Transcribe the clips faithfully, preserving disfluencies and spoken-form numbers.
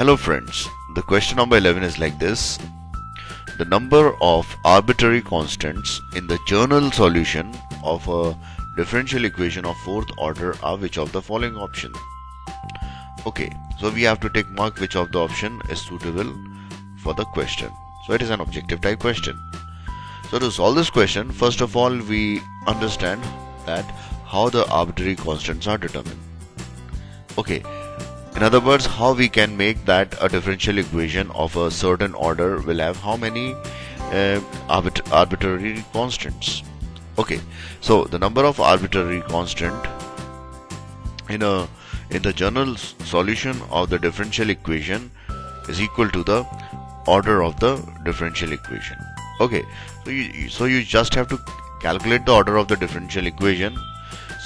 Hello friends, the question number eleven is like this. The number of arbitrary constants in the general solution of a differential equation of fourth order are which of the following option? Okay, so we have to take mark which of the option is suitable for the question. So it is an objective type question. So to solve this question, first of all we understand that how the arbitrary constants are determined. Okay. In other words, how we can make that a differential equation of a certain order will have how many uh, arbit arbitrary constants. Okay, so the number of arbitrary constant in a in the general solution of the differential equation is equal to the order of the differential equation. Okay, so you, so you just have to calculate the order of the differential equation.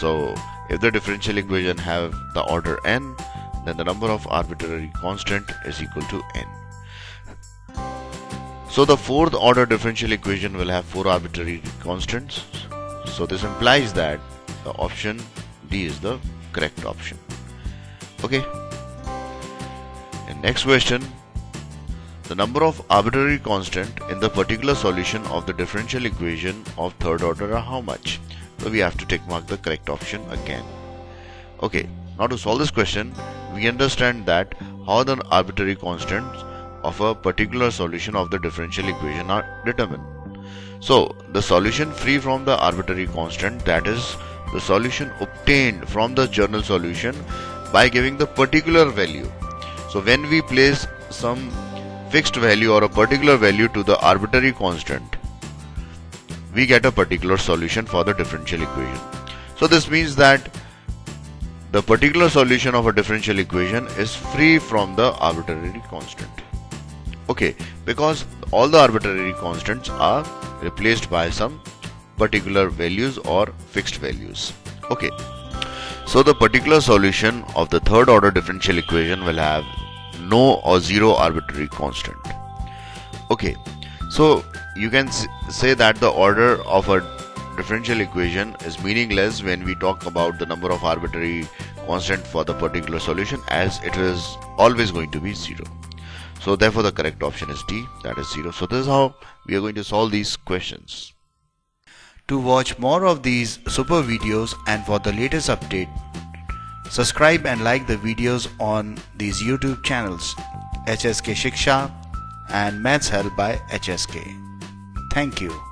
So if the differential equation have the order n, then the number of arbitrary constant is equal to n. So the fourth order differential equation will have four arbitrary constants. So this implies that the option D is the correct option. Okay. And next question. The number of arbitrary constant in the particular solution of the differential equation of third order are how much? So we have to tick mark the correct option again. Okay. Now to solve this question, we understand that how the arbitrary constants of a particular solution of the differential equation are determined. So the solution free from the arbitrary constant, that is the solution obtained from the general solution by giving the particular value. So when we place some fixed value or a particular value to the arbitrary constant, we get a particular solution for the differential equation. So this means that the particular solution of a differential equation is free from the arbitrary constant. Okay, because all the arbitrary constants are replaced by some particular values or fixed values. Okay, so the particular solution of the third order differential equation will have no or zero arbitrary constant. Okay, so you can say that the order of a differential equation is meaningless when we talk about the number of arbitrary constant for the particular solution, as it is always going to be zero. So therefore the correct option is D, that is zero. So this is how we are going to solve these questions. To watch more of these super videos and for the latest update, subscribe and like the videos on these YouTube channels H S K Shiksha and Maths Help by H S K. Thank you.